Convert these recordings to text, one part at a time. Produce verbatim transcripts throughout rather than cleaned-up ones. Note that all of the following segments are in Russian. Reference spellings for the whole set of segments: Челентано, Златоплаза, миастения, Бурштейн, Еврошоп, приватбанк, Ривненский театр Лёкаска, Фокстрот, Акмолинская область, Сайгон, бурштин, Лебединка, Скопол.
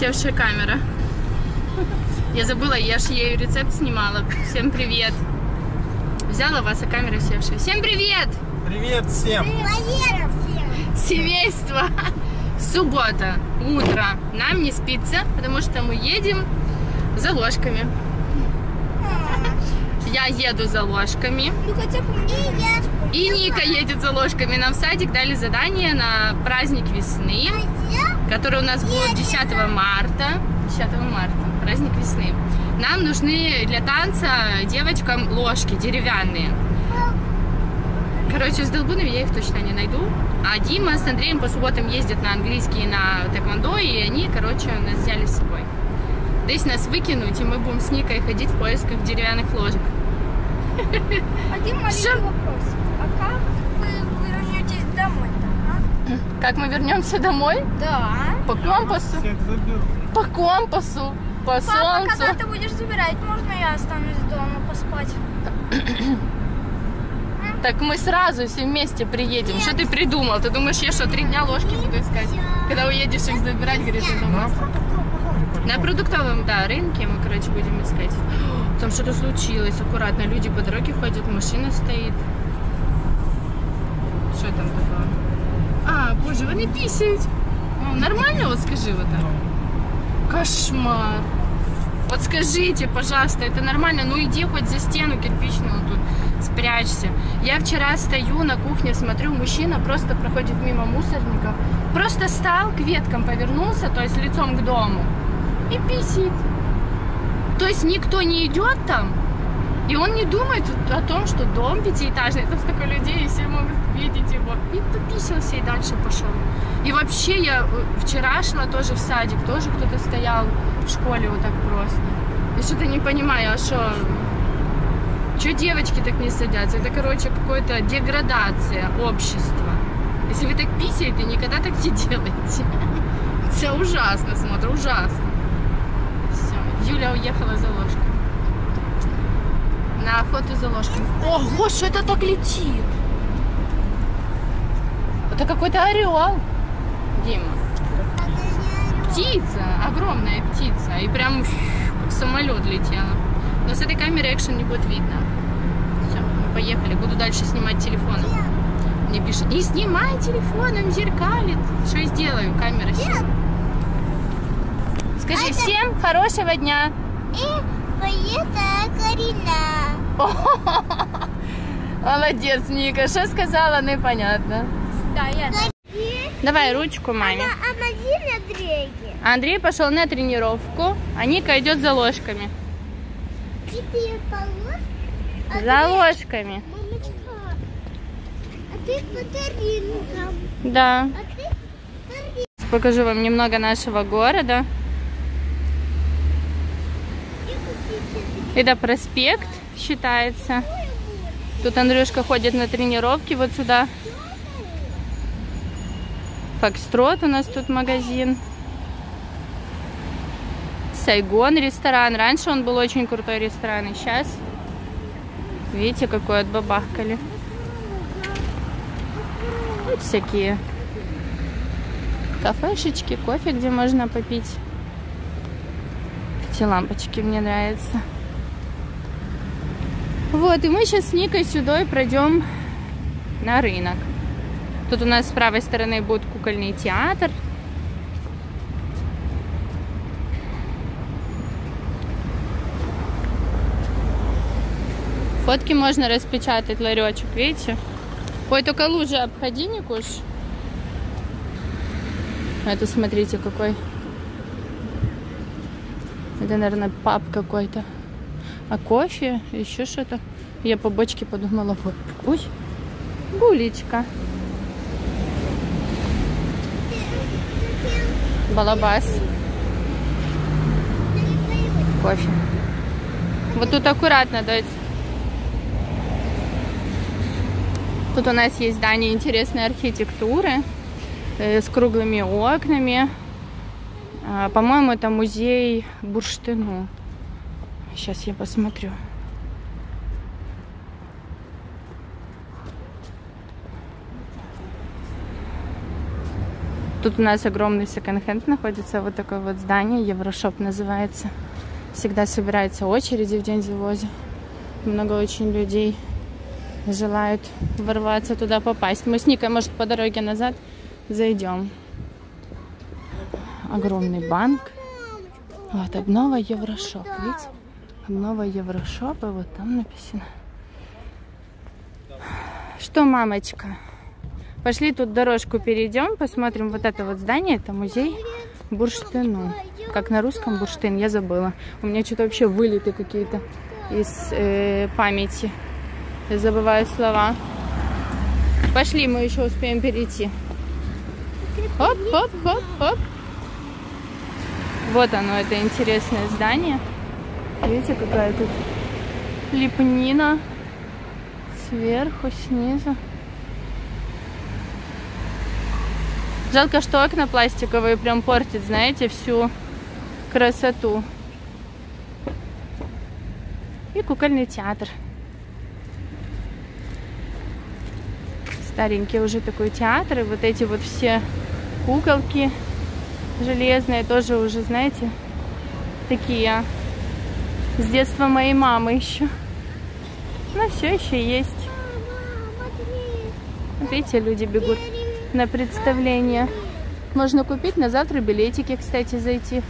засевшая камера. Я забыла, я же ею рецепт снимала. Всем привет. Взяла вас, а камера севшая. Всем привет! Привет всем! Привет всем! Семейство! Суббота, утро. Нам не спится, потому что мы едем за ложками. Я еду за ложками. Ну, хотя бы и, я... и Ника едет за ложками. Нам в садик дали задание на праздник весны, который у нас будет десятого марта. десятого марта, праздник весны. Нам нужны для танца девочкам ложки деревянные. Короче, с Долбуными я их точно не найду. А Дима с Андреем по субботам ездят на английский, на тэквондо, и они, короче, нас взяли с собой. Здесь нас выкинуть, и мы будем с Никой ходить в поисках деревянных ложек. Один маленький вопрос. А как вы вернетесь домой-то, а? Как мы вернемся домой? Да. По компасу. По компасу. По Папа, солнцу. Когда ты будешь забирать, можно я останусь дома поспать? Так мы сразу все вместе приедем. Нет. Что ты придумал? Ты думаешь, я что, три дня ложки буду искать? Когда уедешь их забирать, говорит, я дома. На продуктовом, да, рынке мы, короче, будем искать. Там что-то случилось, аккуратно. Люди по дороге ходят, машина стоит. Что там такое? А, боже, они писают. Ну, нормально, вот скажи вот так. Кошмар. Вот скажите, пожалуйста, это нормально? Ну иди хоть за стену кирпичную вот тут, спрячься. Я вчера стою на кухне, смотрю, мужчина просто проходит мимо мусорников. Просто стал, к веткам повернулся, то есть лицом к дому. И писит. То есть никто не идет там, и он не думает о том, что дом пятиэтажный, там столько людей, и все могут видеть его. И пописился, и дальше пошел. И вообще я вчера шла тоже в садик, тоже кто-то стоял в школе вот так просто. Я что-то не понимаю, а что... Че девочки так не садятся? Это, короче, какая-то деградация общества. Если вы так писаете, никогда так не делаете. Все ужасно, смотрю, ужасно. Юля уехала за ложкой. На охоту за ложкой. Ого, что это так летит? Это какой-то орел, Дима. Птица, огромная птица. И прям как самолет летела. Но с этой камеры экшен не будет видно. Все, мы поехали. Буду дальше снимать телефоном. Мне пишет, не снимай телефоном, зеркалит. Что я сделаю, камера сейчас. Скажи, всем хорошего дня. И поеда Карина. Молодец, Ника. Что сказала, непонятно. Да, я. Давай ручку маме. Андрей пошел на тренировку, а Ника идет за ложками. За ложками. А ты по Да. Покажу вам немного нашего города. Это проспект считается. Тут Андрюшка ходит на тренировки вот сюда. Фокстрот у нас тут магазин. Сайгон ресторан. Раньше он был очень крутой ресторан, и сейчас видите, какой отбабахкали. Вот всякие кафешечки, кофе, где можно попить. Эти лампочки мне нравятся. Вот, и мы сейчас с Никой сюда и пройдем на рынок. Тут у нас с правой стороны будет кукольный театр. Фотки можно распечатать, ларечек, видите? Ой, только лужи обходи, Никуш. Это, смотрите, какой. Это, наверное, паб какой-то. А кофе, еще что-то. Я по бочке подумала, вот. Ой, булечка. Балабас. Кофе. Вот тут аккуратно, дайте. Тут у нас есть здание интересной архитектуры с круглыми окнами. По-моему, это музей Бурштейну. Сейчас я посмотрю. Тут у нас огромный секонд-хенд находится, вот такое вот здание, Еврошоп называется. Всегда собираются очереди в день завоза. Много очень людей желают ворваться туда, попасть. Мы с Никой, может, по дороге назад зайдем. Огромный банк. Вот, обнова Еврошоп, видите? Обнова Еврошоп, и вот там написано. Что, мамочка? Пошли тут дорожку перейдем, посмотрим вот это вот здание, это музей бурштину. Как на русском бурштин, я забыла. У меня что-то вообще вылеты какие-то из э, памяти. Я забываю слова. Пошли, мы еще успеем перейти. Оп, оп, оп, оп. Вот оно, это интересное здание. Видите, какая тут лепнина сверху, снизу. Жалко, что окна пластиковые прям портят, знаете, всю красоту. И кукольный театр. Старенький уже такой театр. И вот эти вот все куколки железные тоже уже, знаете, такие с детства моей мамы еще. Но все еще есть. Вот видите, люди бегут на представление. Можно купить на завтра билетики, кстати, зайти.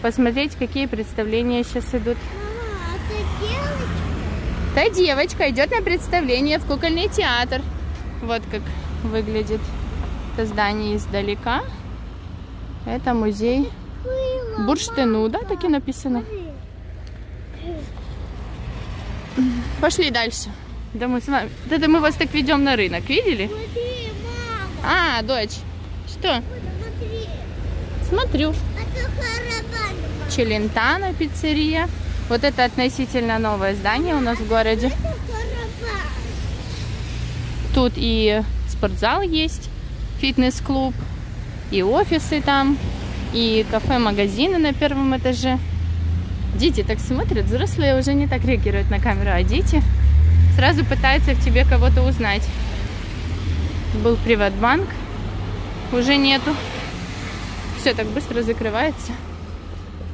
Посмотреть, какие представления сейчас идут. А, это девочка? Та девочка идет на представление в кукольный театр. Вот как выглядит это здание издалека. Это музей бурштину, да, так и написано. Пошли дальше. Да мы с вами... Да мы вас так ведем на рынок, видели? А, дочь, что? Смотри. Смотрю. Это Челентано пиццерия. Вот это относительно новое здание у нас в городе. Тут и спортзал есть, фитнес-клуб, и офисы там, и кафе-магазины на первом этаже. Дети так смотрят, взрослые уже не так реагируют на камеру, а дети сразу пытаются в тебе кого-то узнать. Был приватбанк, уже нету. Все так быстро закрывается.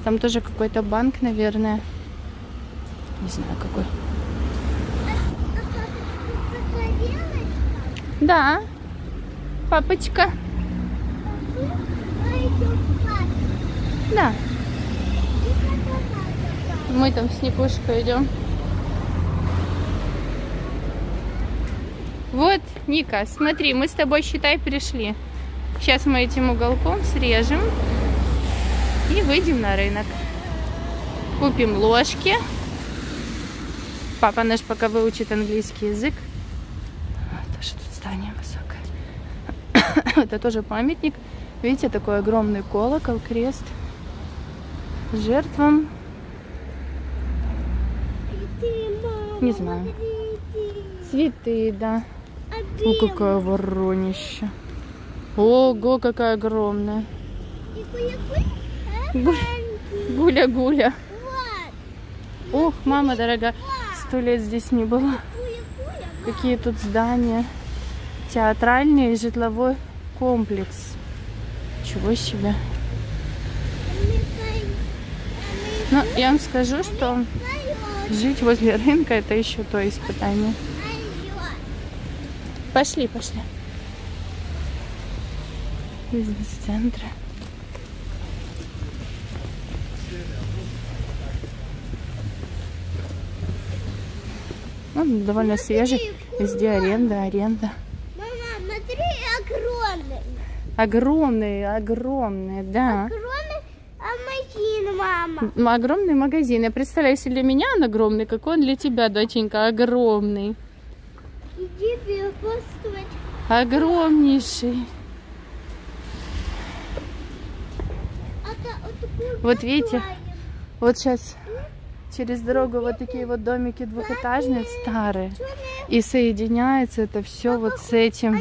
Там тоже какой-то банк, наверное. Не знаю, какой. Да, папочка. Да. Мы там с Никушкой идем. Вот, Ника, смотри, мы с тобой, считай, пришли. Сейчас мы этим уголком срежем и выйдем на рынок. Купим ложки. Папа наш пока выучит английский язык. Тоже тут здание высокое. Это тоже памятник. Видите, такой огромный колокол, крест жертвам. Не знаю. Цветы, да. О, какое воронище. Ого, какая огромная. Гуля-гуля. Ох, мама дорогая, сто лет здесь не было. Какие тут здания. Театральный и житловой комплекс. Чего себе. Ну, я вам скажу, что жить возле рынка — это еще то испытание. Пошли, пошли. Бизнес-центр. Он довольно свежий. Везде аренда, аренда. Мама, смотри, огромный. Огромный, огромный, да. Огромный магазин, мама. Огромный магазин. Я представляю, если для меня он огромный, как он для тебя, доченька, огромный. Огромнейший. Вот видите, вот сейчас через дорогу вот такие вот домики двухэтажные, старые. И соединяется это все вот с этим.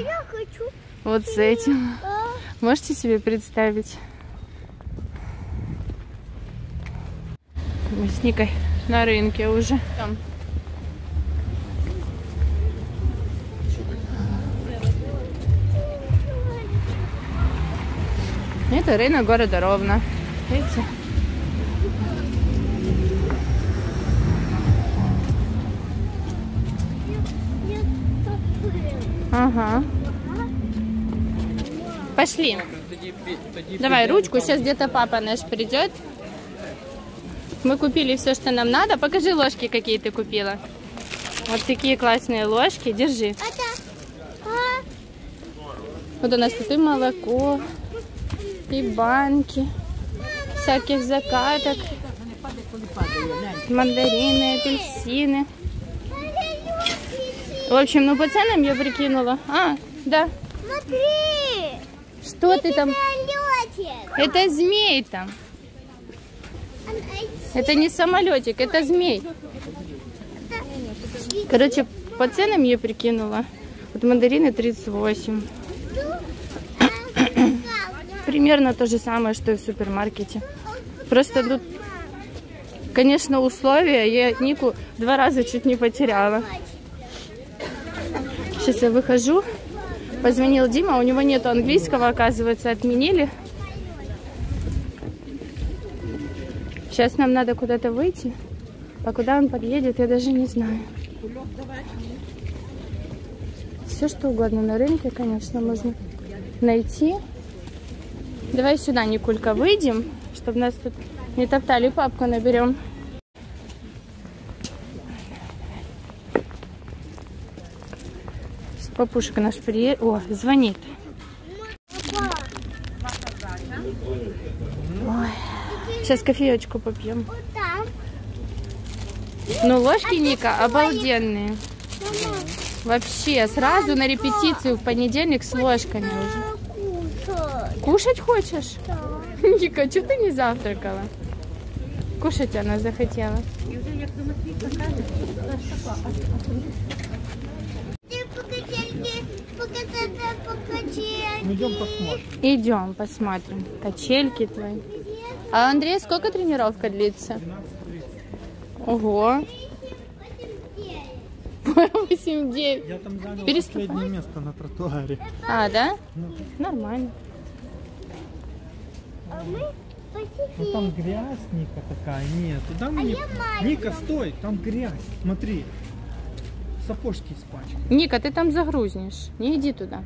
Вот с этим. Можете себе представить? Мы с Никой на рынке уже. Это рынок города Ровно. Видите? Ага. Пошли. Давай ручку, сейчас где-то папа наш придет. Мы купили все, что нам надо. Покажи ложки, какие ты купила. Вот такие классные ложки. Держи. Вот у нас тут и молоко, и банки, всяких закаток, мандарины, апельсины. В общем, ну по ценам я прикинула. А, да. Смотри! Что ты, ты там? Самолетик. Это змей там. Это не самолетик, это змей. Короче, по ценам я прикинула. Вот мандарины тридцать восемь. Примерно то же самое, что и в супермаркете. Просто тут, конечно, условия. Я Нику два раза чуть не потеряла. Сейчас я выхожу. Позвонил Дима, у него нет английского, оказывается, отменили. Сейчас нам надо куда-то выйти. А куда он подъедет, я даже не знаю. Все что угодно на рынке, конечно, можно найти. Давай сюда, Никулька, выйдем, чтобы нас тут не топтали, папку наберем. Папушка наш приехал. О, звонит. Ой. Сейчас кофеечку попьем. Ну, ложки Ника обалденные. Вообще, сразу на репетицию в понедельник с ложками уже. Кушать хочешь? Ника, что ты не завтракала? Кушать она захотела. Идем посмотрим. Идем посмотрим. Качельки твои. А Андрей, сколько тренировка длится? двенадцать тридцать. Ого. восемь девять. Я там занял последнее место на тротуаре. А, да? Ну. Нормально. А мы ну, там грязь, Ника, такая. Нет, туда мне... а Ника, стой, там грязь. Смотри. Сапожки испачканы. Ника, ты там загрузнешь. Не иди туда.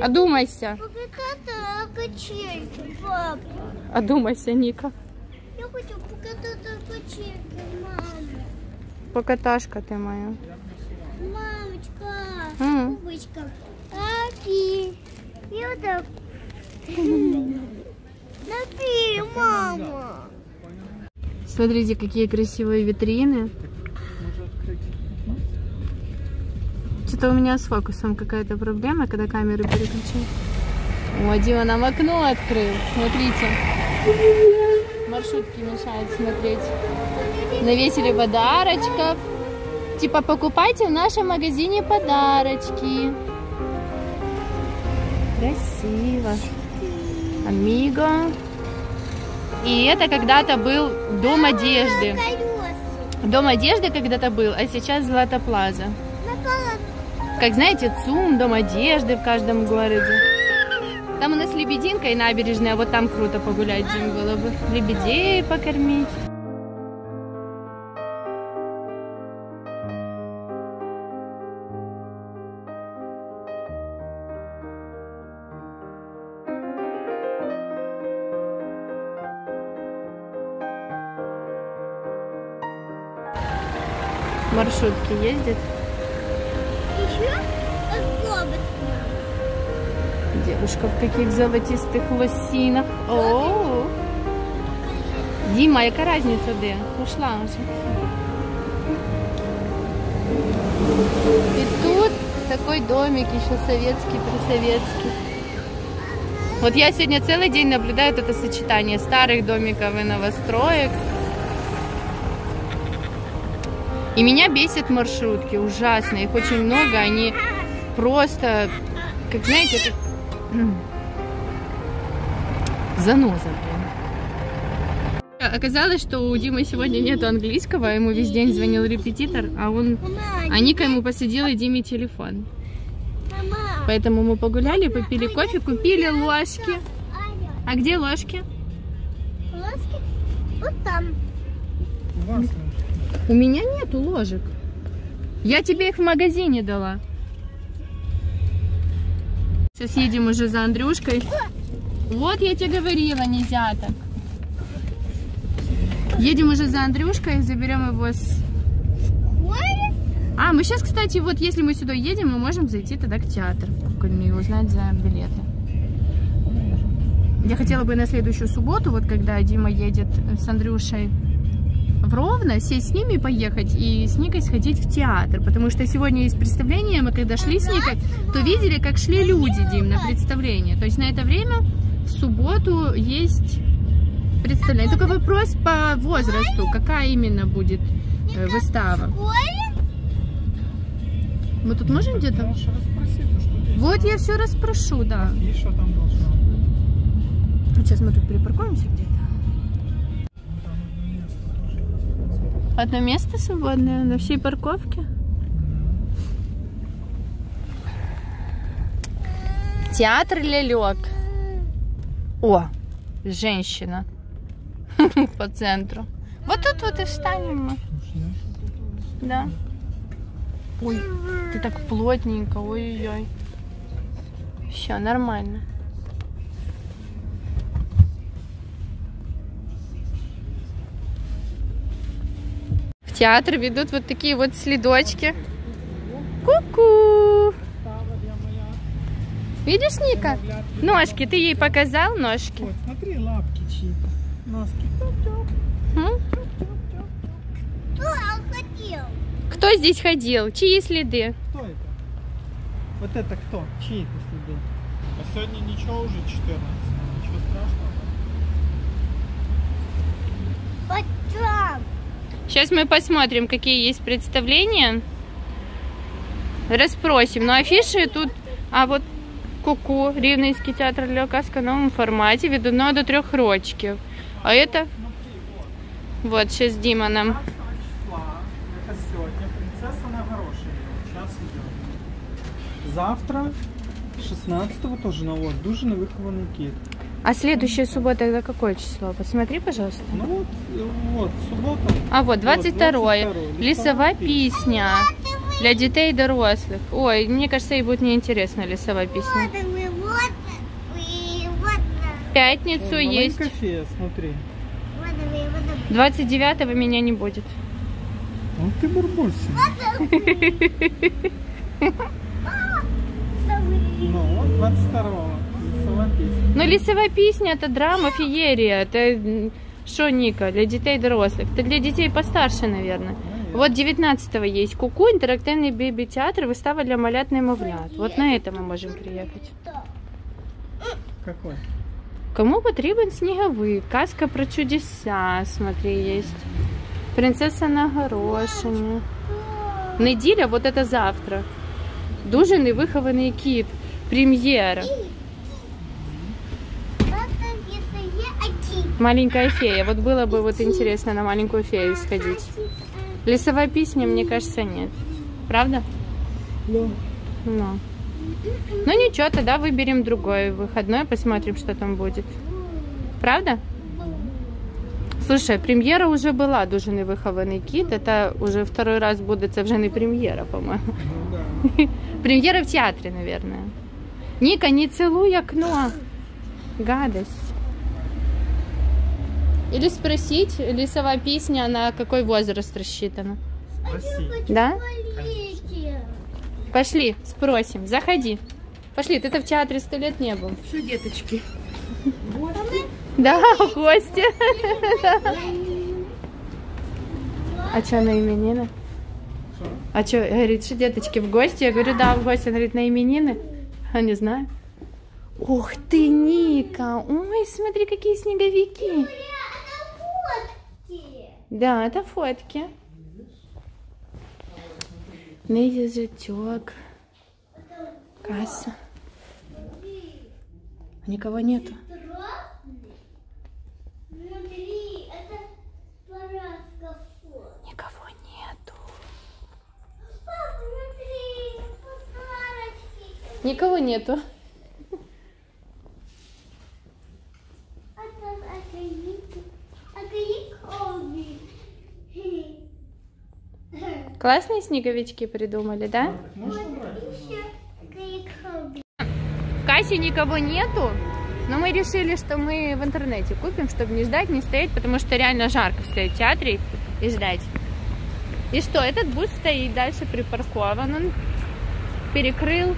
Одумайся. Качельки, папа. Одумайся, Ника. Я хочу покататься на качельке, мама. Покаташка ты моя. Мамочка, а? Бабочка. Аки. Я так. Напи, мама. Смотрите, какие красивые витрины. Что-то у меня с фокусом какая-то проблема, когда камеру переключил. О, Дима нам окно открыл. Смотрите. Маршрутки мешают смотреть. Навесили подарочков. Типа покупайте в нашем магазине подарочки. Красиво. Амиго. И это когда-то был Дом одежды. Дом одежды когда-то был, а сейчас Златоплаза. Как знаете, ЦУМ, Дом одежды в каждом городе. Там у нас Лебединка и набережная, вот там круто погулять, Дим, было бы. Лебедей покормить. Маршрутки ездят. Девушка в каких золотистых лосинах. О, -о, -о. Дима, какая разница, где? Ушла уже. И тут такой домик еще советский, присоветский. Вот я сегодня целый день наблюдаю это сочетание старых домиков и новостроек. И меня бесят маршрутки, ужасно, их очень много, они просто, как знаете, это... заноза, блин. Оказалось, что у Димы сегодня нет английского, ему весь день звонил репетитор, а он, а Ника ему посадила Диме телефон. Поэтому мы погуляли, попили кофе, купили ложки. А где ложки? Ложки вот там. У вас ложки? У меня нету ложек. Я тебе их в магазине дала. Сейчас едем уже за Андрюшкой. Вот я тебе говорила, нельзя так. Едем уже за Андрюшкой, заберем его с... А, мы сейчас, кстати, вот если мы сюда едем, мы можем зайти тогда к театру и узнать за билеты. Я хотела бы на следующую субботу, вот когда Дима едет с Андрюшей в Ровно, сесть с ними и поехать, и с Никой сходить в театр. Потому что сегодня есть представление, мы когда шли с Никой, то видели, как шли люди, Дим, на представление. То есть на это время в субботу есть представление. Только вопрос по возрасту, какая именно будет выстава. Мы тут можем где-то? Вот я все расспрошу, да. Еще там должно быть. Сейчас мы тут припаркуемся где-то. Одно место свободное на всей парковке. Театр Лёкаска. О, женщина по центру. Вот тут вот и встанем мы. Да. Ой, ты так плотненько, ой-ой-ой. Все, нормально. В театр ведут вот такие вот следочки. Ку-ку! Видишь, Ника? Ножки, ты ей показал ножки? Вот, смотри, лапки чьи-то. Носки. Кто здесь ходил? Чьи следы? Кто это? Вот это кто? Чьи это следы? А сегодня ничего, уже четырнадцатое. Ничего страшного. Вот там. Сейчас мы посмотрим, какие есть представления. Расспросим. Но афиши тут... А вот Куку, -ку, Ривненский театр Лёкаска в новом формате, ведуно до трех рочки. А это... Вот, сейчас Дима нам... Завтра, шестнадцатого, тоже на вот дужина выхованный кит. А следующая суббота это какое число? Посмотри, пожалуйста. Ну вот, вот суббота. А вот двадцать второе. Лесовая песня для детей и взрослых. Ой, мне кажется, ей будет неинтересно лесовая песня. В пятницу Ой, есть. Кофе, смотри. двадцать девятого меня не будет. Ну ты бурбулься. Ну, двадцать второго. Лесовая песня. Ну, лесовая песня это драма, феерия. Это шо, Ника, для детей и взрослых. Это для детей постарше, наверное. А, вот девятнадцатого есть Куку, -ку, интерактивный беби-театр, выстава для малят и мовлят. Вот на это мы можем приехать. Какой? Кому потребен снеговик? Казка про чудеса, смотри, есть. Принцесса на горошине. Неділя, вот это завтра. Дужин и выхованный кит. Премьера. Маленькая фея. Вот было бы вот интересно на маленькую фею сходить. Лесовая песня, мне кажется, нет. Правда? Да. Ну. Ну ничего, тогда выберем другой выходной, посмотрим, что там будет. Правда? Слушай, премьера уже была, Дужин и выхованный кит. Это уже второй раз будет в жены премьера, по-моему. Премьера в театре, наверное. Ника, не целуй окно. Гадость. Или спросить, лесовая песня, на какой возраст рассчитана? Спроси. Да? Пошли, спросим. Заходи. Пошли, ты-то в театре сто лет не был. Все, деточки. Да, гости. А что на именины? А что, говорит, что деточки в гости? Я говорю, да, в гости. Она говорит, на именины? А не знаю. Ух ты, Ника! Ой, смотри, какие снеговики! Да, это фотки. Ныди затек. Касса. Никого нету. Никого нету. Никого нету. Классные снеговички придумали, да? В кассе никого нету, но мы решили, что мы в интернете купим, чтобы не ждать, не стоять, потому что реально жарко стоять в театре и ждать. И что, этот бус стоит дальше припаркован, он перекрыл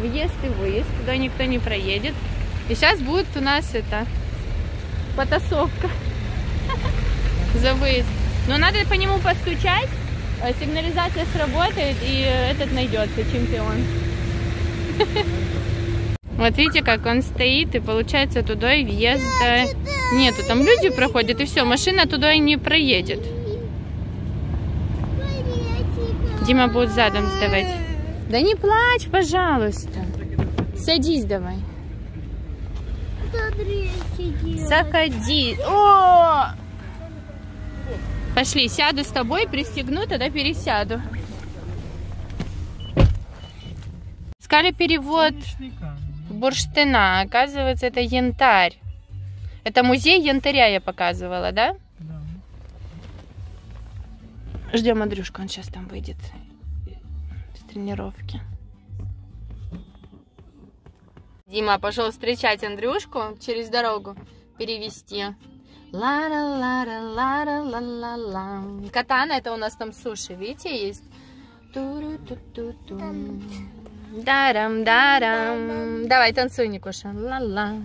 въезд и выезд, туда никто не проедет. И сейчас будет у нас это потасовка за выезд. Но надо по нему постучать, сигнализация сработает, и этот найдется чемпион. Вот видите, как он стоит, и получается туда и въезда нету. Там люди проходят, и все, машина туда и не проедет. Дима будет задом сдавать. Да не плачь, пожалуйста. Садись давай. Заходи. О! Пошли, сяду с тобой, пристегну, тогда пересяду. Искали перевод Бурштейна. Оказывается, это янтарь. Это музей янтаря я показывала, да? Да. Ждем Андрюшку, он сейчас там выйдет с тренировки. Дима пошел встречать Андрюшку через дорогу, перевести. Ла-ла-ла-ла-ла-ла-ла-ла. Катана, это у нас там суши, видите, есть. Дарам-дарам. Давай, танцуй, Никуша. Ла-ла.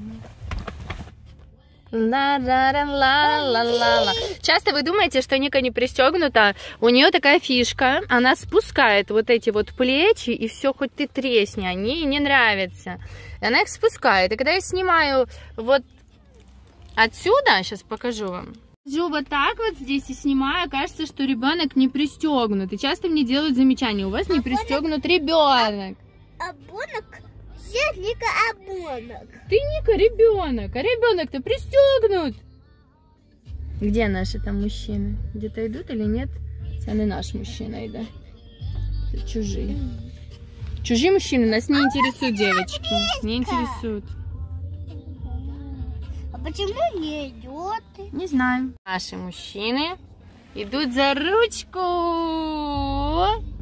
Ла-ла-ла-ла-ла-ла. Часто вы думаете, что Ника не пристегнута. У нее такая фишка. Она спускает вот эти вот плечи, и все, хоть ты тресни, они ей не нравятся. И она их спускает. И когда я снимаю вот отсюда, сейчас покажу вам. Вот так вот здесь и снимаю, кажется, что ребенок не пристегнут. И часто мне делают замечания: у вас не пристегнут ребенок. Обонок? Нет, Ника, обонок. Ты, Ника, ребенок, а ребенок-то пристегнут. Где наши там мужчины? Где-то идут или нет? Сами наш мужчина идут. Это чужие. Чужие мужчины нас не интересуют, девочки. Не интересуют. Почему не идет? Не знаю. Наши мужчины идут за ручку,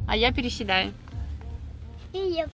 а я переседаю. И я